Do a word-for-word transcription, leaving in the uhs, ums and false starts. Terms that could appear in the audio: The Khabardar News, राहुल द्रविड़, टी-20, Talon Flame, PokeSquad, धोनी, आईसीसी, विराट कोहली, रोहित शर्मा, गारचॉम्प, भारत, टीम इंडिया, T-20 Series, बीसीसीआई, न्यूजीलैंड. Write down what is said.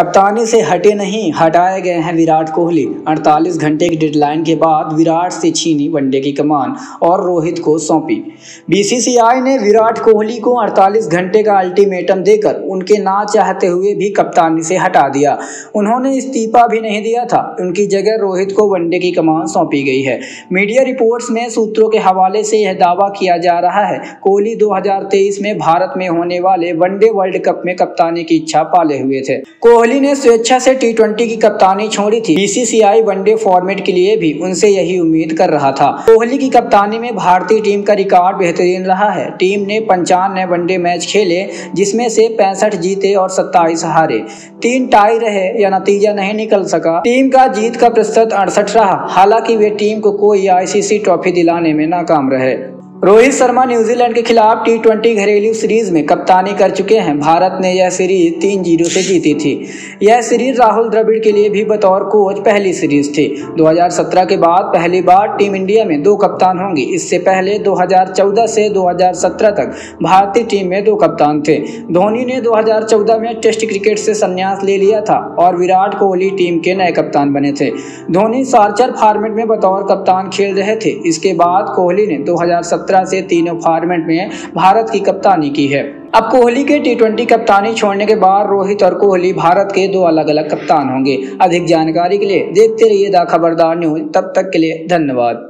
कप्तानी से हटे नहीं, हटाए गए हैं विराट कोहली। अड़तालीस घंटे की डेडलाइन के बाद विराट से छीनी वनडे की कमान और रोहित को सौंपी। बीसीसीआई ने विराट कोहली को अड़तालीस घंटे का अल्टीमेटम देकर उनके ना चाहते हुए भी कप्तानी से हटा दिया। उन्होंने इस्तीफा भी नहीं दिया था, उनकी जगह रोहित को वनडे की कमान सौंपी गई है। मीडिया रिपोर्ट्स में सूत्रों के हवाले से यह दावा किया जा रहा है कोहली दो हज़ार तेईस में भारत में होने वाले वनडे वर्ल्ड कप में कप्तानी की इच्छा पाले हुए थे। कोहली ने स्वेच्छा से टी ट्वेंटी की कप्तानी छोड़ी थी। बीसीसीआई वनडे फॉर्मेट के लिए भी उनसे यही उम्मीद कर रहा था। कोहली की कप्तानी में भारतीय टीम का रिकॉर्ड बेहतरीन रहा है। टीम ने पंचानवे वनडे मैच खेले जिसमें से पैंसठ जीते और सत्ताईस हारे, तीन टाई रहे या नतीजा नहीं निकल सका। टीम का जीत का प्रतिशत अड़सठ रहा। हालांकि वे टीम को कोई आईसीसी ट्रॉफी दिलाने में नाकाम रहे। रोहित शर्मा न्यूजीलैंड के खिलाफ टी ट्वेंटी घरेलू सीरीज में कप्तानी कर चुके हैं। भारत ने यह सीरीज तीन शून्य से जीती थी। यह सीरीज राहुल द्रविड़ के लिए भी बतौर कोच पहली सीरीज थी। दो हज़ार सत्रह के बाद पहली बार टीम इंडिया में दो कप्तान होंगे। इससे पहले दो हज़ार चौदह से दो हज़ार सत्रह तक भारतीय टीम में दो कप्तान थे। धोनी ने दो हज़ार चौदह में टेस्ट क्रिकेट से संन्यास ले लिया था और विराट कोहली टीम के नए कप्तान बने थे। धोनी सार्चर फॉर्मेट में बतौर कप्तान खेल रहे थे। इसके बाद कोहली ने दो से तीनों फॉर्मेट में भारत की कप्तानी की है। अब कोहली के टी ट्वेंटी कप्तानी छोड़ने के बाद रोहित और कोहली भारत के दो अलग अलग कप्तान होंगे। अधिक जानकारी के लिए देखते रहिए द खबरदार न्यूज। तब तक के लिए धन्यवाद।